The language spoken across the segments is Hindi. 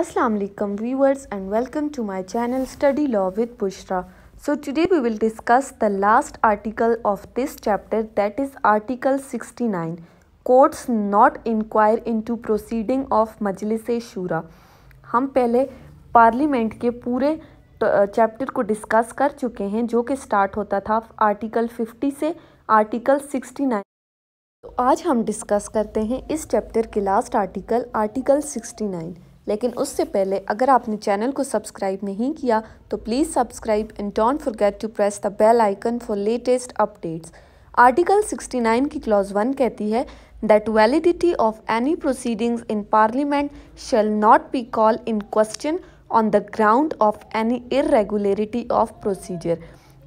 Assalamu alaikum viewers and welcome to my channel Study Law with Bushra. So today we will discuss the last article of this chapter, that is Article 69, Courts not inquire into proceeding of Majlis-e-Shura. हम पहले पार्लियामेंट के पूरे चैप्टर को डिस्कस कर चुके हैं जो कि स्टार्ट होता था आर्टिकल 50 से आर्टिकल 69. तो आज हम डिस्कस करते हैं इस चैप्टर के लास्ट आर्टिकल आर्टिकल 69. लेकिन उससे पहले अगर आपने चैनल को सब्सक्राइब नहीं किया तो please subscribe and don't forget to press the bell icon for latest updates. Article 69 की क्लॉज 1 कहती है that validity of any proceedings in Parliament shall not be called in question on the ground of any irregularity of procedure.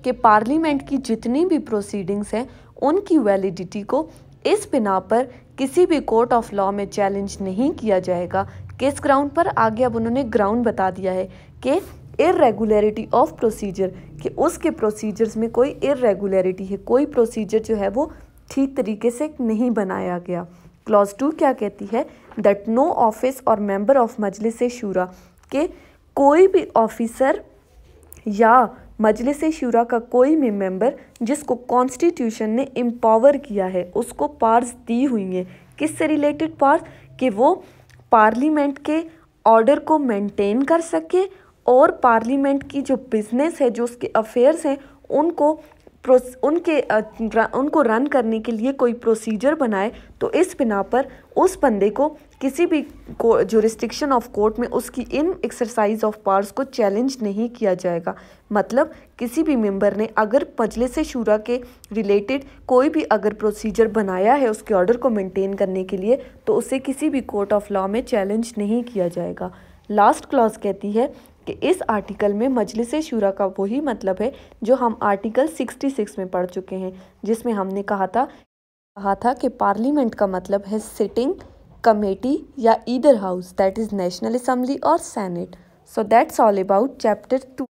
कि पार्लियामेंट की जितनी भी प्रोसीडिंग्स हैं उनकी वैलिडिटी को इस बिना पर किसी भी कोर्ट ऑफ लॉ में चैलेंज नहीं किया जाएगा. किस ग्राउंड पर? आगे अब उन्होंने ग्राउंड बता दिया है कि इर्रेगुलरिटी ऑफ प्रोसीजर, कि उसके प्रोसीजर्स में कोई इर्रेगुलरिटी है, कोई प्रोसीजर जो है वो ठीक तरीके से नहीं बनाया गया. क्लॉज 2 क्या कहती है? दैट नो ऑफिस और मेंबर ऑफ मजलिस-ए-शूरा, के कोई भी ऑफिसर या मजलिस-ए-शूरा का कोई भी मेंबर जिसको कॉन्स्टिट्यूशन ने एम्पावर किया है, उसको पावर्स दी हुई हैं. किससे रिलेटेड पावर्स? कि वो पार्लियामेंट के ऑर्डर को मेंटेन कर सके और पार्लियामेंट की जो बिजनेस है, जो उसके अफेयर्स हैं, उनको रन करने के लिए कोई प्रोसीजर बनाए तो इस बिना पर उस बंदे को किसी भी ज्यूरिस्डिक्शन ऑफ कोर्ट में उसकी इन एक्सरसाइज ऑफ पावर्स को चैलेंज नहीं किया जाएगा. मतलब किसी भी मेंबर ने अगर मजलिस-ए-शूरा के रिलेटेड कोई भी अगर प्रोसीजर बनाया है उसके ऑर्डर को मेंटेन करने के लिए तो उसे किसी भी कोर्ट ऑफ लॉ में चैलेंज नहीं किया जाएगा. लास्ट क्लॉज कहती है कि इस आर्टिकल में मजलिस-ए-शूरा का वही मतलब है जो हम आर्टिकल 66 में पढ़ चुके हैं, जिसमें हमने कहा था कि पार्लियामेंट का मतलब है सिटिंग कमेटी या either house, that is national assembly और senate. So that's all about chapter 2.